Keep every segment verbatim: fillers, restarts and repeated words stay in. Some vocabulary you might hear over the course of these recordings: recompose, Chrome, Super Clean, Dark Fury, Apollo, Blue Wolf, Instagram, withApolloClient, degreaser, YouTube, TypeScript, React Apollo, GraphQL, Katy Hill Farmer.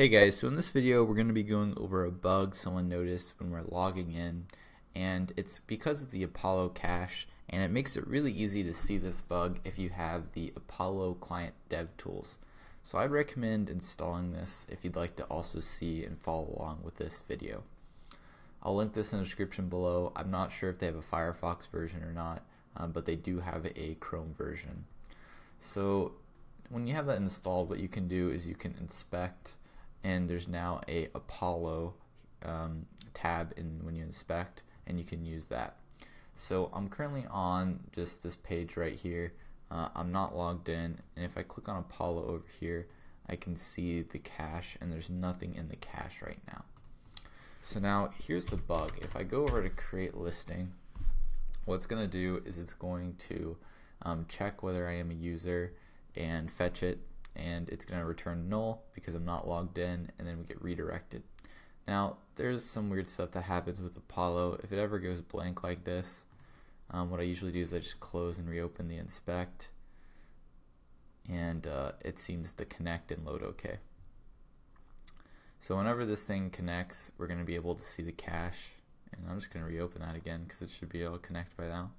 Hey guys, so in this video we're going to be going over a bug someone noticed when we're logging in, and it's because of the Apollo cache, and it makes it really easy to see this bug if you have the Apollo client dev tools. So I'd recommend installing this if you'd like to also see and follow along with this video. I'll link this in the description below. I'm not sure if they have a Firefox version or not, um, but they do have a Chrome version. So when you have that installed, what you can do is you can inspect, and there's now a Apollo um, tab in when you inspect, and you can use that. So I'm currently on just this page right here. Uh, I'm not logged in, and if I click on Apollo over here, I can see the cache, and there's nothing in the cache right now. So now here's the bug. If I go over to create listing, what it's going to do is it's going to um, check whether I am a user and fetch it, and it's going to return null because I'm not logged in, and then we get redirected. Now there's some weird stuff that happens with Apollo. If it ever goes blank like this, um, what I usually do is I just close and reopen the inspect, and uh, it seems to connect and load okay. So whenever this thing connects, we're going to be able to see the cache, and I'm just going to reopen that again because it should be able to connect by now.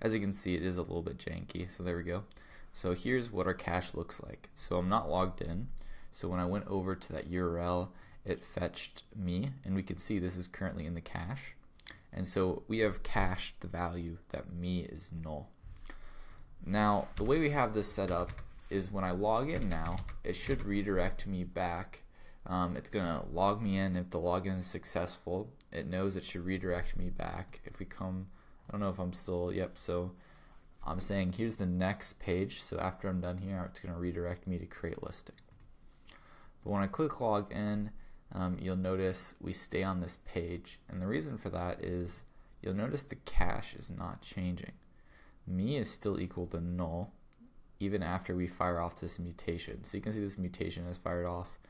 As you can see, it is a little bit janky, so there we go. So here's what our cache looks like. So I'm not logged in, so when I went over to that U R L, it fetched me, and we can see this is currently in the cache, and so we have cached the value that me is null. Now the way we have this set up is when I log in now, it should redirect me back. Um, it's gonna log me in. If the login is successful, it knows it should redirect me back. If we come, I don't know if I'm still, yep, so I'm saying here's the next page, so after I'm done here, it's going to redirect me to create listing. But when I click log in, um, you'll notice we stay on this page, and the reason for that is you'll notice the cache is not changing. Me is still equal to null even after we fire off this mutation. So you can see this mutation is fired off,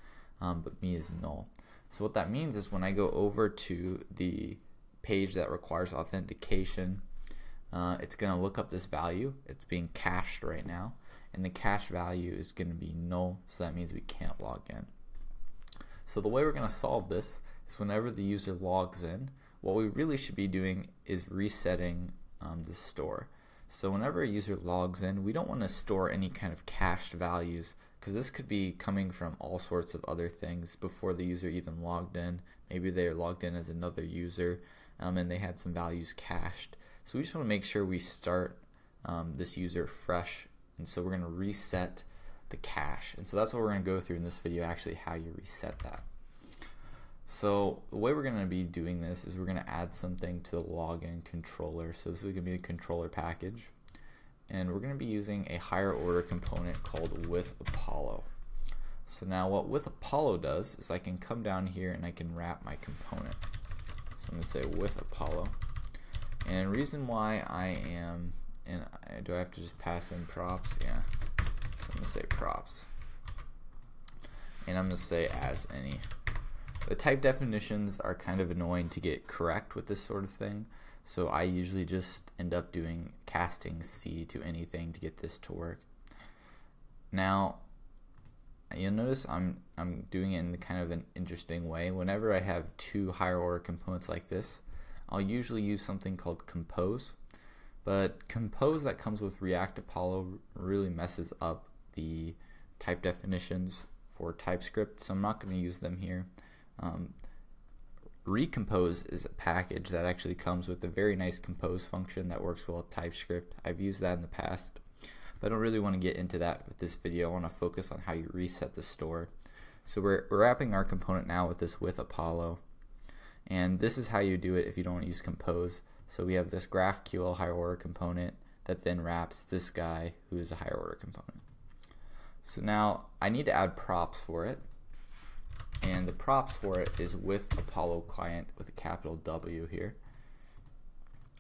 um, but me is null. So what that means is when I go over to the page that requires authentication, Uh, it's going to look up this value. It's being cached right now, and the cache value is going to be null, so that means we can't log in. So the way we're going to solve this is whenever the user logs in, what we really should be doing is resetting um, the store. So whenever a user logs in, we don't want to store any kind of cached values, because this could be coming from all sorts of other things before the user even logged in. Maybe they are logged in as another user, um, and they had some values cached. So we just want to make sure we start um, this user fresh, and so we're going to reset the cache, and so that's what we're going to go through in this video, actually how you reset that. So the way we're going to be doing this is we're going to add something to the login controller. So this is going to be a controller package, and we're going to be using a higher order component called withApollo. So now what withApollo does is I can come down here and I can wrap my component. So I'm going to say withApollo. And reason why I am, and I, do I have to just pass in props? Yeah, so I'm gonna say props, and I'm gonna say as any. The type definitions are kind of annoying to get correct with this sort of thing, so I usually just end up doing casting C to anything to get this to work. Now you'll notice I'm I'm doing it in kind of an interesting way. Whenever I have two higher order components like this, I'll usually use something called compose, but compose that comes with React Apollo really messes up the type definitions for TypeScript, so I'm not going to use them here. Um, recompose is a package that actually comes with a very nice compose function that works well with TypeScript. I've used that in the past, but I don't really want to get into that with this video. I want to focus on how you reset the store. So we're, we're wrapping our component now with this withApollo. And this is how you do it if you don't use compose. So we have this GraphQL higher order component that then wraps this guy who is a higher order component. So now I need to add props for it, and the props for it is withApolloClient with a capital W here.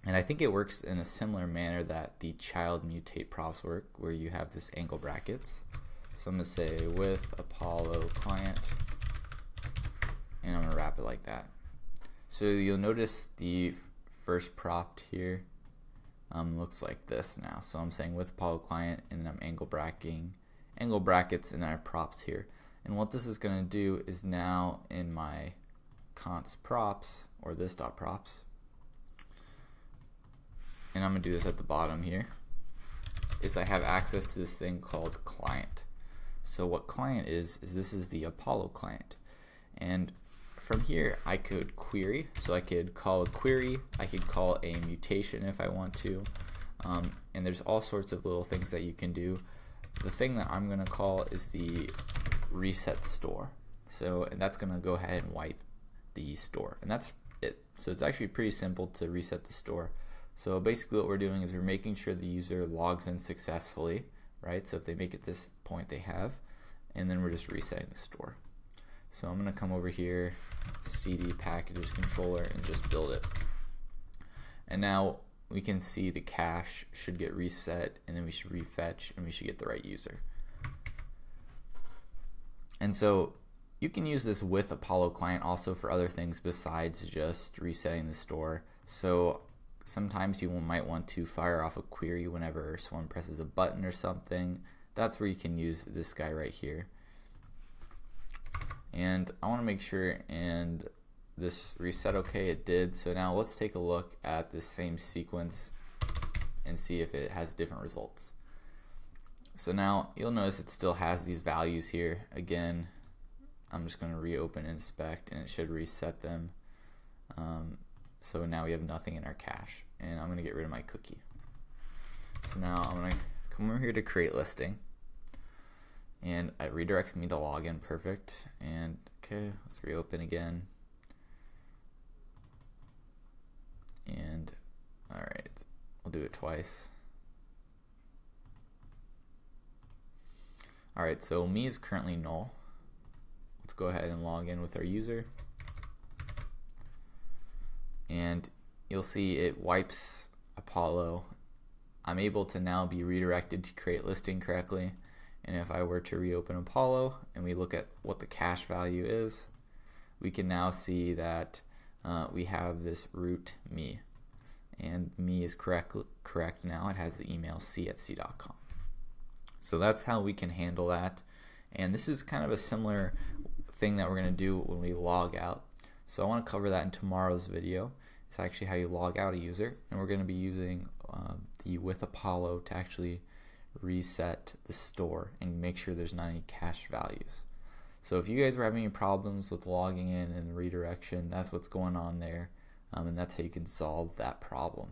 And I think it works in a similar manner that the child mutate props work, where you have this angle brackets. So I'm going to say withApolloClient, and I'm going to wrap it like that. So you'll notice the first prop here um, looks like this now. So I'm saying withApolloClient, and then I'm angle bracketing, angle brackets, and then I have props here. And what this is going to do is now in my const props, or this dot props, and I'm going to do this at the bottom here, is I have access to this thing called client. So what client is, is this is the Apollo client. And from here I could query, so I could call a query, I could call a mutation if I want to, um, and there's all sorts of little things that you can do. The thing that I'm going to call is the reset store, so and that's going to go ahead and wipe the store, and that's it. So it's actually pretty simple to reset the store. So basically what we're doing is we're making sure the user logs in successfully, right? So if they make it this point, they have, and then we're just resetting the store. So I'm going to come over here, cd packages controller, and just build it. And now we can see the cache should get reset, and then we should refetch, and we should get the right user. And so you can use this with Apollo client also for other things besides just resetting the store. So sometimes you might want to fire off a query whenever someone presses a button or something. That's where you can use this guy right here. And I want to make sure, and this reset, okay, it did. So now let's take a look at this same sequence and see if it has different results. So now you'll notice it still has these values here. Again, I'm just going to reopen inspect, and it should reset them. Um, so now we have nothing in our cache, and I'm going to get rid of my cookie. So now I'm going to come over here to create listing, and it redirects me to login. Perfect. And okay, let's reopen again. And all right, we'll do it twice. All right, so me is currently null. Let's go ahead and log in with our user, and you'll see it wipes Apollo. I'm able to now be redirected to create listing correctly. And if I were to reopen Apollo and we look at what the cache value is, we can now see that uh, we have this root me, and me is correct correct now. It has the email c at c dot com. So that's how we can handle that, and this is kind of a similar thing that we're going to do when we log out. So I want to cover that in tomorrow's video. It's actually how you log out a user, and we're going to be using uh, the with Apollo to actually reset the store and make sure there's not any cache values. So if you guys were having any problems with logging in and redirection, that's what's going on there, um, and that's how you can solve that problem.